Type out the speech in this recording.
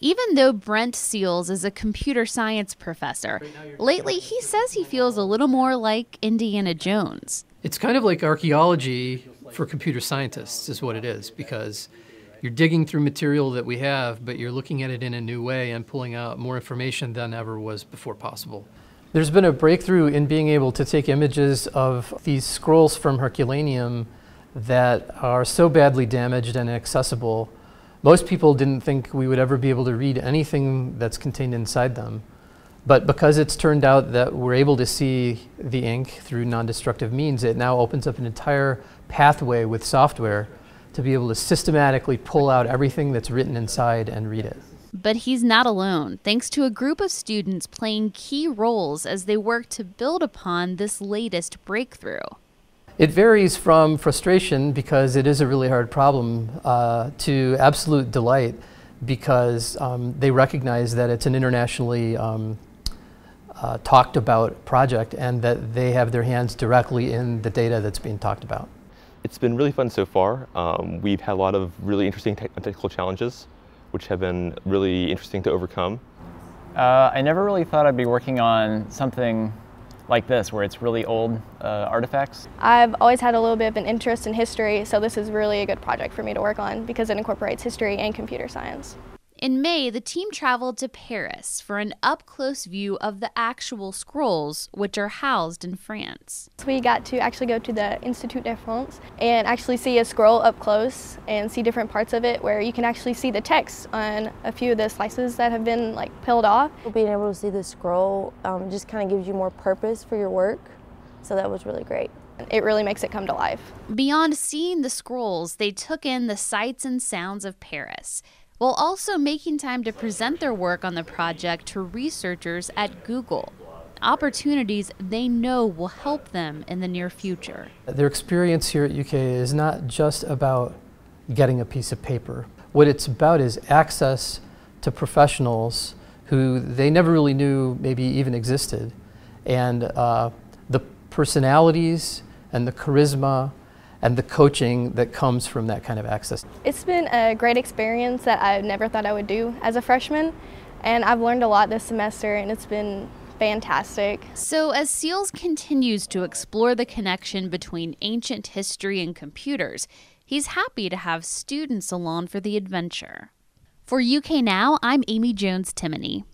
Even though Brent Seales is a computer science professor, lately he says he feels a little more like Indiana Jones. It's kind of like archaeology for computer scientists is what it is, because you're digging through material that we have, but you're looking at it in a new way and pulling out more information than ever was before possible. There's been a breakthrough in being able to take images of these scrolls from Herculaneum that are so badly damaged and inaccessible. Most people didn't think we would ever be able to read anything that's contained inside them. But because it's turned out that we're able to see the ink through non-destructive means, it now opens up an entire pathway with software to be able to systematically pull out everything that's written inside and read it. But he's not alone, thanks to a group of students playing key roles as they work to build upon this latest breakthrough. It varies from frustration, because it is a really hard problem, to absolute delight, because they recognize that it's an internationally talked about project and that they have their hands directly in the data that's being talked about. It's been really fun so far. We've had a lot of really interesting technical challenges, which have been really interesting to overcome. I never really thought I'd be working on something like this, where it's really old artifacts. I've always had a little bit of an interest in history, so this is really a good project for me to work on because it incorporates history and computer science. In May, the team traveled to Paris for an up-close view of the actual scrolls, which are housed in France. So we got to actually go to the Institut de France and actually see a scroll up close and see different parts of it, where you can actually see the text on a few of the slices that have been like peeled off. Being able to see the scroll just kind of gives you more purpose for your work, so that was really great. It really makes it come to life. Beyond seeing the scrolls, they took in the sights and sounds of Paris, while also making time to present their work on the project to researchers at Google, opportunities they know will help them in the near future. Their experience here at UK is not just about getting a piece of paper. What it's about is access to professionals who they never really knew maybe even existed, and the personalities and the charisma and the coaching that comes from that kind of access. It's been a great experience that I never thought I would do as a freshman, and I've learned a lot this semester, and it's been fantastic. So as Seales continues to explore the connection between ancient history and computers, he's happy to have students along for the adventure. For UK Now, I'm Amy Jones Timoney.